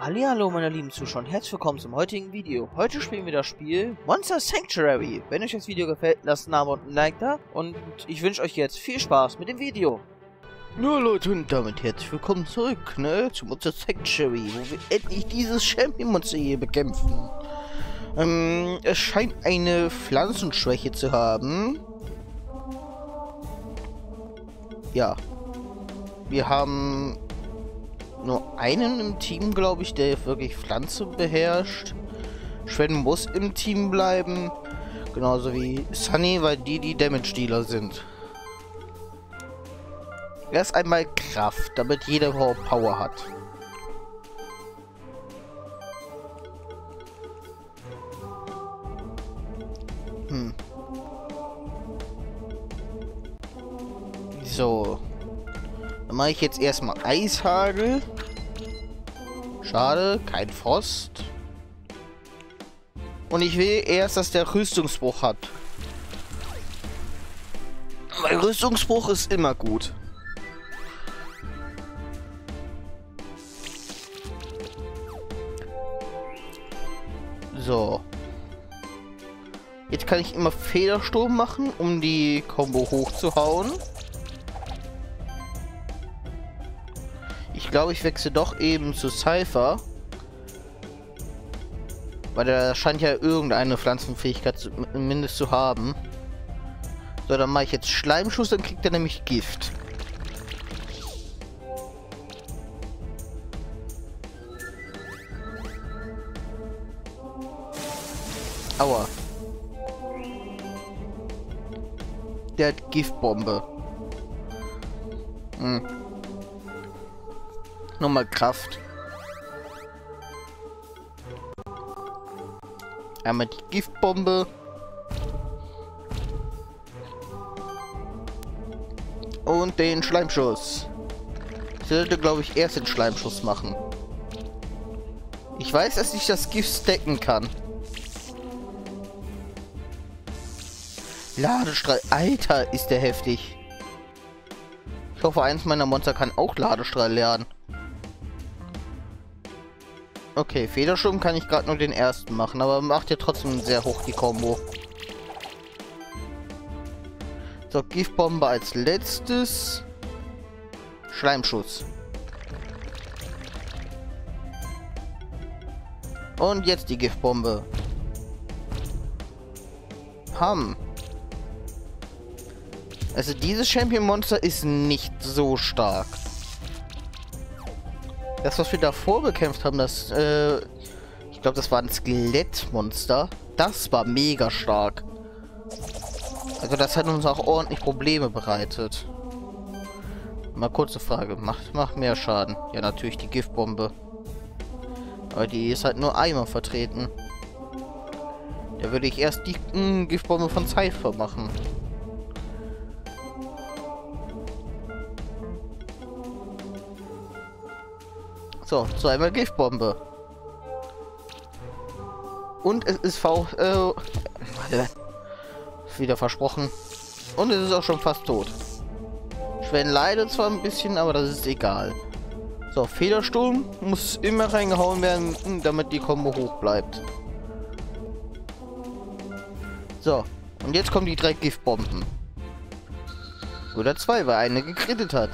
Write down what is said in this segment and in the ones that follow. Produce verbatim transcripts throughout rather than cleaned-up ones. Hallihallo meine lieben Zuschauer und herzlich willkommen zum heutigen Video. Heute spielen wir das Spiel Monster Sanctuary. Wenn euch das Video gefällt, lasst einen Abo und ein Like da und ich wünsche euch jetzt viel Spaß mit dem Video. Nur Leute und damit herzlich willkommen zurück, ne, zu Monster Sanctuary, wo wir endlich dieses Champion-Monster hier bekämpfen. Ähm, es scheint eine Pflanzenschwäche zu haben. Ja. Wir haben nur einen im Team, glaube ich, der wirklich Pflanze beherrscht. Schwen muss im Team bleiben. Genauso wie Sunny, weil die die Damage-Dealer sind. Erst einmal Kraft, damit jeder Power hat. Hm. So. Dann mache ich jetzt erstmal Eishagel. Schade, kein Frost. Und ich will erst, dass der Rüstungsbruch hat. Weil Rüstungsbruch ist immer gut. So. Jetzt kann ich immer Federsturm machen, um die Combo hochzuhauen. Ich glaube, ich wechsle doch eben zu Cypher. Weil der scheint ja irgendeine Pflanzenfähigkeit zumindest zu haben. So, dann mache ich jetzt Schleimschuss, dann kriegt er nämlich Gift. Aua. Der hat Giftbombe. Hm. Nochmal Kraft. Einmal die Giftbombe. Und den Schleimschuss. Ich sollte, glaube ich, erst den Schleimschuss machen. Ich weiß, dass ich das Gift stacken kann. Ladestrahl. Alter, ist der heftig. Ich hoffe, eins meiner Monster kann auch Ladestrahl lernen. Okay, Federsturm kann ich gerade nur den ersten machen, aber macht ja trotzdem sehr hoch die Kombo. So, Giftbombe als letztes. Schleimschuss. Und jetzt die Giftbombe. Ham. Also dieses Champion-Monster ist nicht so stark. Das, was wir davor bekämpft haben, das, äh, ich glaube, das war ein Skelettmonster. Das war mega stark. Also das hat uns auch ordentlich Probleme bereitet. Mal kurze Frage. Macht, macht mehr Schaden? Ja, natürlich die Giftbombe. Aber die ist halt nur einmal vertreten. Da würde ich erst die mh, Giftbombe von Cypher machen. So, zweimal Giftbombe. Und es ist V... Äh, wieder versprochen. Und es ist auch schon fast tot. Schwen leidet zwar ein bisschen, aber das ist egal. So, Federsturm muss immer reingehauen werden, damit die Kombo hoch bleibt. So, und jetzt kommen die drei Giftbomben. Oder zwei, weil eine gekrittet hat.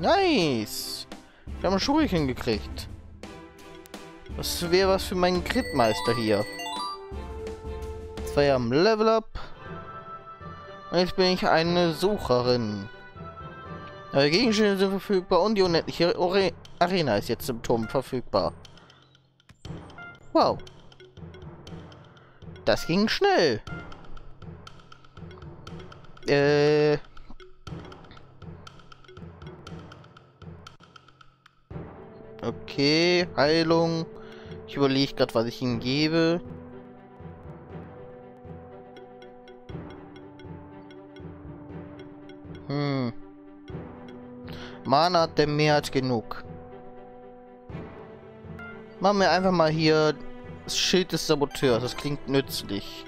Nice! Wir haben Schuriken gekriegt. Das wäre was für meinen Critmeister hier. Jetzt war ja am Level Up. Und jetzt bin ich eine Sucherin. Neue Gegenstände sind verfügbar und die unendliche Ore Arena ist jetzt im Turm verfügbar. Wow. Das ging schnell. Äh... Okay, Heilung. Ich überlege gerade, was ich ihm gebe. Hm. Mana hat der mehr als genug. Machen wir einfach mal hier das Schild des Saboteurs. Das klingt nützlich.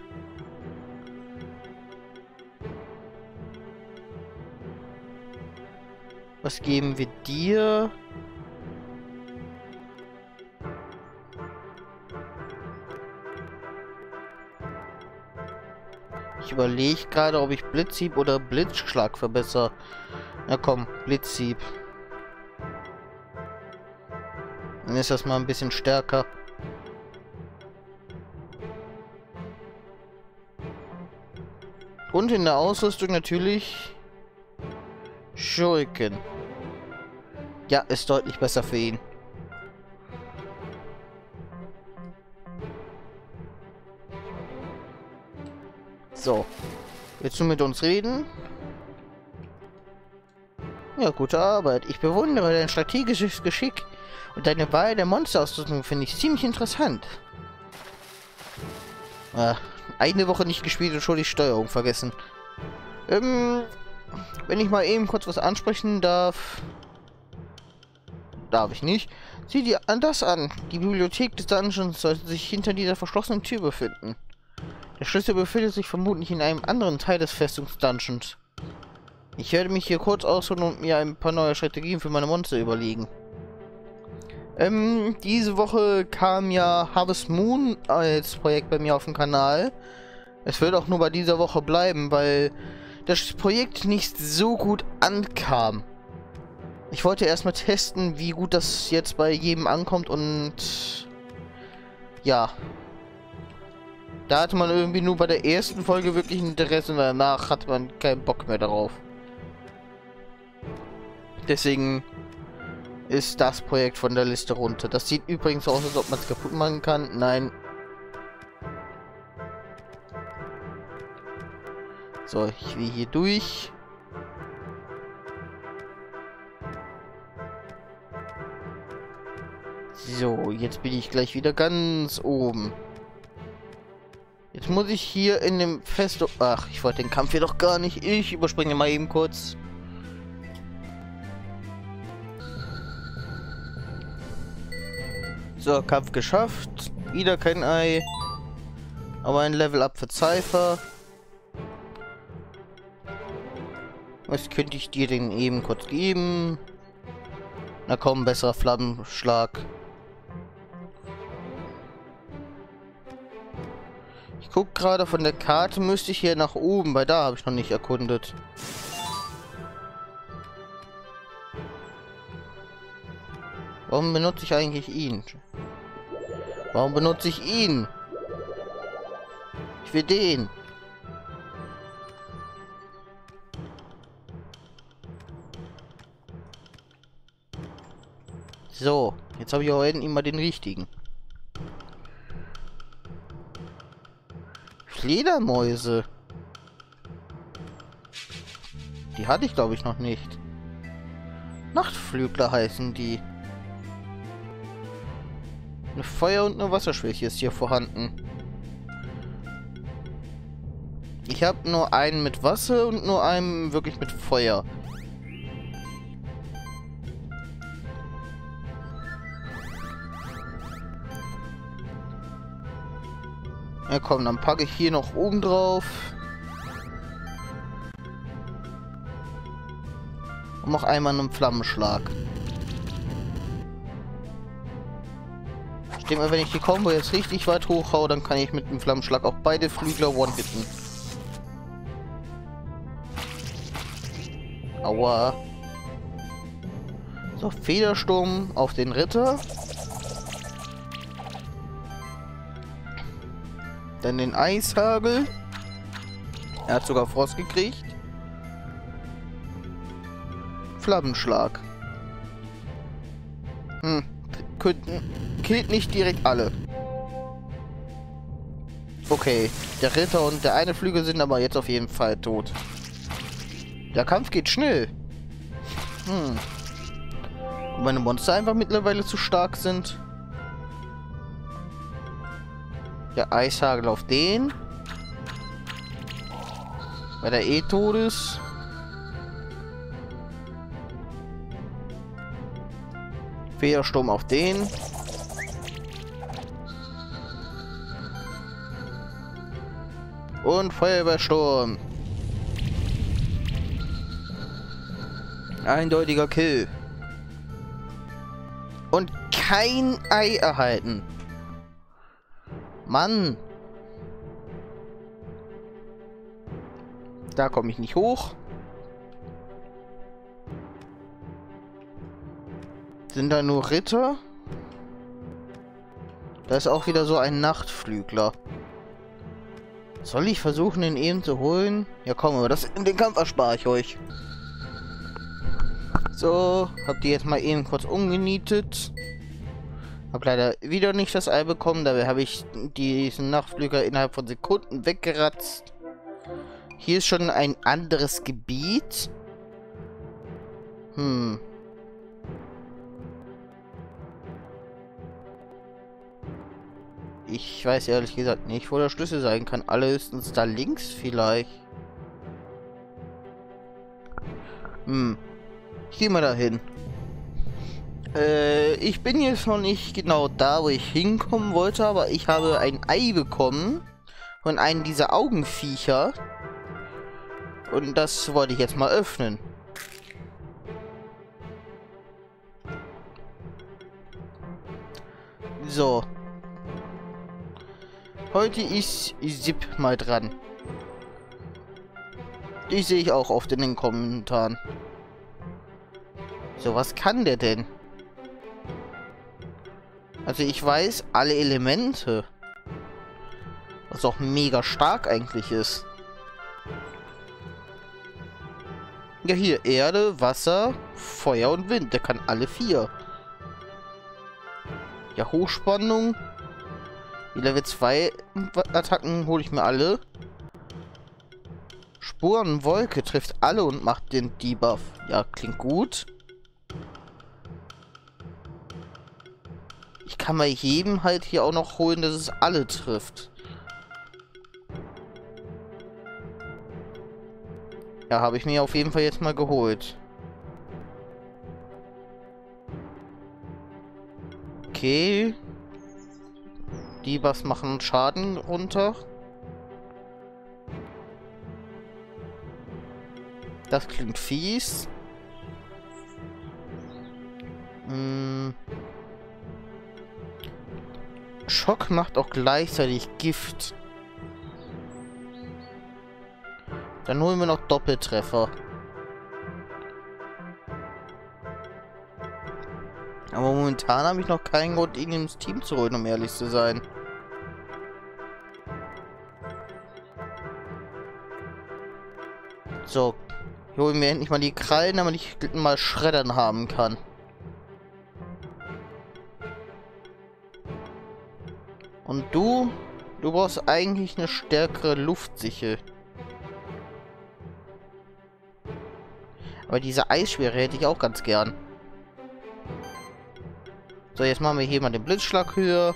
Was geben wir dir? Ich überlege gerade, ob ich Blitzhieb oder Blitzschlag verbessere. Na komm, Blitzhieb. Dann ist das mal ein bisschen stärker. Und in der Ausrüstung natürlich Shuriken. Ja, ist deutlich besser für ihn. So. Willst du mit uns reden? Ja, gute Arbeit. Ich bewundere dein strategisches Geschick. Und deine Wahl der Monsterausrüstung finde ich ziemlich interessant. Ach, eine Woche nicht gespielt und schon die Steuerung vergessen. Ähm, wenn ich mal eben kurz was ansprechen darf... Darf ich nicht. Sieh dir das an. Die Bibliothek des Dungeons sollte sich hinter dieser verschlossenen Tür befinden. Der Schlüssel befindet sich vermutlich in einem anderen Teil des Festungs-Dungeons. Ich werde mich hier kurz ausruhen und mir ein paar neue Strategien für meine Monster überlegen. Ähm, diese Woche kam ja Harvest Moon als Projekt bei mir auf dem Kanal. Es wird auch nur bei dieser Woche bleiben, weil das Projekt nicht so gut ankam. Ich wollte erstmal testen, wie gut das jetzt bei jedem ankommt und... Ja. Da hatte man irgendwie nur bei der ersten Folge wirklich Interesse und danach hat man keinen Bock mehr darauf. Deswegen ist das Projekt von der Liste runter. Das sieht übrigens aus, als ob man es kaputt machen kann. Nein. So, ich will hier durch. So, jetzt bin ich gleich wieder ganz oben. Jetzt muss ich hier in dem Fest... Ach, ich wollte den Kampf hier doch gar nicht. Ich überspringe mal eben kurz. So, Kampf geschafft. Wieder kein Ei. Aber ein Level-Up für Cypher. Was könnte ich dir denn eben kurz geben? Na komm, besserer Flammenschlag. Ich guck gerade von der Karte, müsste ich hier nach oben, weil da habe ich noch nicht erkundet. Warum benutze ich eigentlich ihn? Warum benutze ich ihn? Ich will den. So, jetzt habe ich auch endlich mal den richtigen. Fledermäuse. Die hatte ich, glaube ich, noch nicht. Nachtflügler heißen die. Eine Feuer- und eine Wasserschwäche ist hier vorhanden. Ich habe nur einen mit Wasser und nur einen wirklich mit Feuer. Ja komm, dann packe ich hier noch oben drauf. Und mach einmal einen Flammenschlag. Ich denke mal, wenn ich die Combo jetzt richtig weit hochhaue, dann kann ich mit dem Flammenschlag auch beide Flügler one-hitten. Aua. So, Federsturm auf den Ritter. Dann den Eishagel. Er hat sogar Frost gekriegt. Flammenschlag. Hm. Killt nicht direkt alle. Okay. Der Ritter und der eine Flügel sind aber jetzt auf jeden Fall tot. Der Kampf geht schnell. Hm. Und meine Monster einfach mittlerweile zu stark sind. Der Eishagel auf den. Weil der eh tot ist. Federsturm auf den. Und Feuerwehrsturm. Eindeutiger Kill. Und kein Ei erhalten. Mann. Da komme ich nicht hoch. Sind da nur Ritter? Da ist auch wieder so ein Nachtflügler. Soll ich versuchen, den eben zu holen? Ja komm, aber das, den Kampf erspare ich euch. So, hab die jetzt mal eben kurz umgenietet. Hab leider wieder nicht das Ei bekommen, dabei habe ich diesen Nachtflügler innerhalb von Sekunden weggeratzt. Hier ist schon ein anderes Gebiet. Hm. Ich weiß ehrlich gesagt nicht, wo der Schlüssel sein kann. Allerhöchstens da links vielleicht. Hm. Ich gehe mal dahin. Äh, ich bin jetzt noch nicht genau da, wo ich hinkommen wollte, aber ich habe ein Ei bekommen von einem dieser Augenviecher. Und das wollte ich jetzt mal öffnen. So. Heute ist Zip mal dran. Die sehe ich auch oft in den Kommentaren. So, was kann der denn? Also ich weiß, alle Elemente. Was auch mega stark eigentlich ist. Ja, hier Erde, Wasser, Feuer und Wind. Der kann alle vier. Ja, Hochspannung. Die Level zwei Attacken hole ich mir alle. Spurenwolke trifft alle und macht den Debuff. Ja, klingt gut. Ich kann bei jedem halt hier auch noch holen, dass es alle trifft. Ja, habe ich mir auf jeden Fall jetzt mal geholt. Okay. Die was machen Schaden runter. Das klingt fies. Hm. Schock macht auch gleichzeitig Gift. Dann holen wir noch Doppeltreffer. Aber momentan habe ich noch keinen Grund, ihn ins Team zu holen, um ehrlich zu sein. So, ich hole mir endlich mal die Krallen, damit ich mal Schreddern haben kann. Und du? Du brauchst eigentlich eine stärkere Luftsichel. Aber diese Eisschwere hätte ich auch ganz gern. So, jetzt machen wir hier mal den Blitzschlag höher.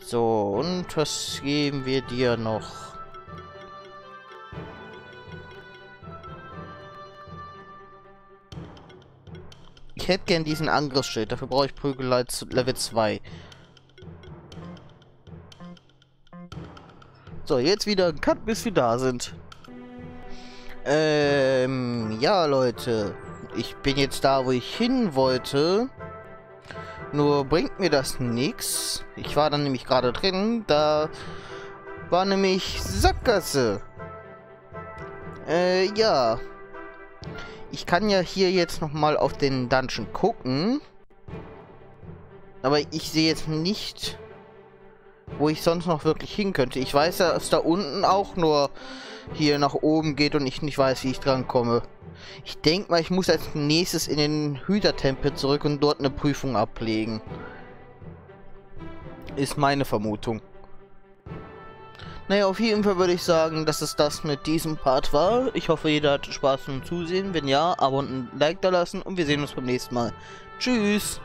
So, und was geben wir dir noch? Ich hätte gern diesen Angriffsschild, dafür brauche ich Prügelei Level zwei. So, jetzt wieder ein Cut, bis wir da sind. Ähm, ja Leute, ich bin jetzt da, wo ich hin wollte, nur bringt mir das nichts. Ich war dann nämlich gerade drin, da war nämlich Sackgasse. Äh, ja, ich kann ja hier jetzt nochmal auf den Dungeon gucken, aber ich sehe jetzt nicht, wo ich sonst noch wirklich hin könnte. Ich weiß, dass da unten auch nur hier nach oben geht und ich nicht weiß, wie ich dran komme. Ich denke mal, ich muss als nächstes in den Hütertempel zurück und dort eine Prüfung ablegen. Ist meine Vermutung. Naja, auf jeden Fall würde ich sagen, dass es das mit diesem Part war. Ich hoffe, jeder hatte Spaß beim Zusehen. Wenn ja, Abo und ein Like da lassen und wir sehen uns beim nächsten Mal. Tschüss!